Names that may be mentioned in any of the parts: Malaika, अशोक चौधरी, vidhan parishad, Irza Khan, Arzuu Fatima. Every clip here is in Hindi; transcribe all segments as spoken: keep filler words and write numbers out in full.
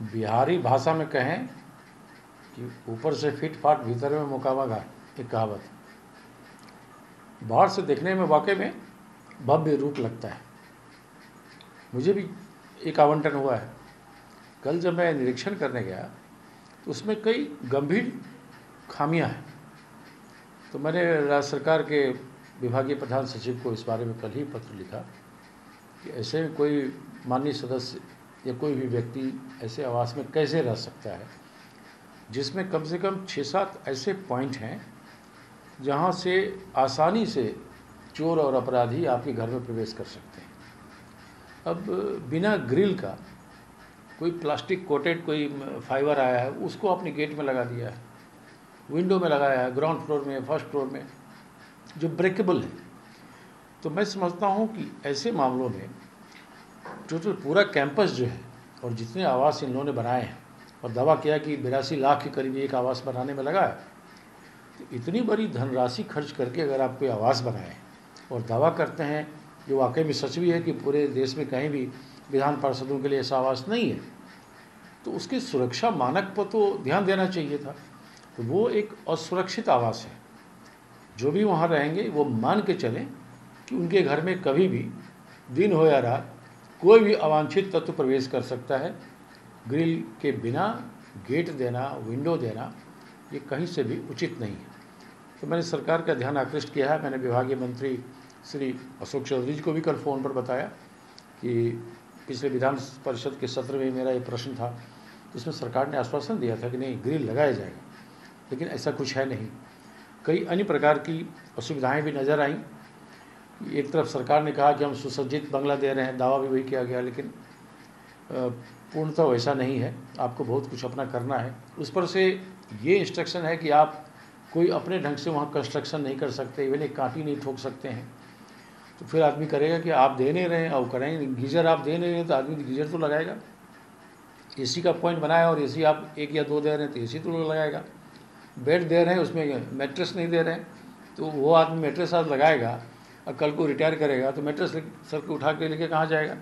बिहारी भाषा में कहें कि ऊपर से फिट फाट भीतर में मुकावा घाट, एक कहावत। बाहर से देखने में वाकई में भव्य रूप लगता है। मुझे भी एक आवंटन हुआ है। कल जब मैं निरीक्षण करने गया तो उसमें कई गंभीर खामियां हैं। तो मैंने राज्य सरकार के विभागीय प्रधान सचिव को इस बारे में कल ही पत्र लिखा कि ऐसे कोई माननीय सदस्य या कोई भी व्यक्ति ऐसे आवास में कैसे रह सकता है, जिसमें कम से कम छः सात ऐसे पॉइंट हैं जहां से आसानी से चोर और अपराधी आपके घर में प्रवेश कर सकते हैं। अब बिना ग्रिल का कोई प्लास्टिक कोटेड कोई फाइबर आया है, उसको आपने गेट में लगा दिया है, विंडो में लगाया है, ग्राउंड फ्लोर में, फर्स्ट फ्लोर में, जो ब्रेकेबल है। तो मैं समझता हूँ कि ऐसे मामलों में जो तो पूरा कैंपस जो है और जितने आवास इन लोगों ने बनाए हैं, और दावा किया कि बिरासी लाख के करीब एक आवास बनाने में लगा है, तो इतनी बड़ी धनराशि खर्च करके अगर आप कोई आवास बनाएं और दावा करते हैं, जो वाकई में सच भी है कि पूरे देश में कहीं भी विधान पार्षदों के लिए ऐसा आवास नहीं है, तो उसकी सुरक्षा मानक पर तो ध्यान देना चाहिए था। तो वो एक असुरक्षित आवास है। जो भी वहाँ रहेंगे वो मान के चलें कि उनके घर में कभी भी दिन हो या रात कोई भी अवांछित तत्व प्रवेश कर सकता है। ग्रिल के बिना गेट देना, विंडो देना, ये कहीं से भी उचित नहीं है। तो मैंने सरकार का ध्यान आकृष्ट किया है। मैंने विभागीय मंत्री श्री अशोक चौधरी जी को भी कल फ़ोन पर बताया कि पिछले विधान परिषद के सत्र में मेरा ये प्रश्न था, जिसमें सरकार ने आश्वासन दिया था कि नहीं ग्रिल लगाया जाएगा, लेकिन ऐसा कुछ है नहीं। कई अन्य प्रकार की असुविधाएं भी नज़र आईं। एक तरफ सरकार ने कहा कि हम सुसज्जित बंगला दे रहे हैं, दावा भी वही किया गया, लेकिन पूर्णतः वैसा नहीं है। आपको बहुत कुछ अपना करना है। उस पर से ये इंस्ट्रक्शन है कि आप कोई अपने ढंग से वहाँ कंस्ट्रक्शन नहीं कर सकते, इवन एक कांटी नहीं ठोक सकते हैं। तो फिर आदमी करेगा कि आप दे नहीं रहे हैं और करेंगे, गीज़र आप दे नहीं रहे तो आदमी गीज़र तो लगाएगा। ए सी का पॉइंट बनाया और ए सी आप एक या दो दे रहे हैं तो ए सी तो लगाएगा। बेड दे रहे हैं, उसमें मैट्रेस नहीं दे रहे हैं, तो वो आदमी मैट्रेस आज लगाएगा और कल को रिटायर करेगा तो मैट्रेस सर को उठा के लेके कहाँ जाएगा।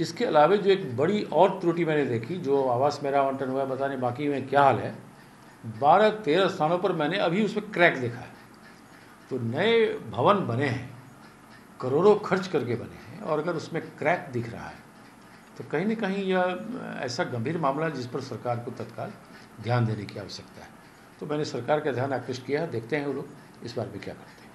इसके अलावा जो एक बड़ी और त्रुटि मैंने देखी, जो आवास मेरा आवंटन हुआ, बताने बाकी में क्या हाल है, बारह तेरह स्थानों पर मैंने अभी उसमें क्रैक देखा है। तो नए भवन बने हैं, करोड़ों खर्च करके बने हैं, और अगर उसमें क्रैक दिख रहा है तो कहीं ना कहीं यह ऐसा गंभीर मामला है जिस पर सरकार को तत्काल ध्यान देने की आवश्यकता है। तो मैंने सरकार का ध्यान आकृष्ट किया है। देखते हैं वो लोग इस बार भी क्या करते हैं।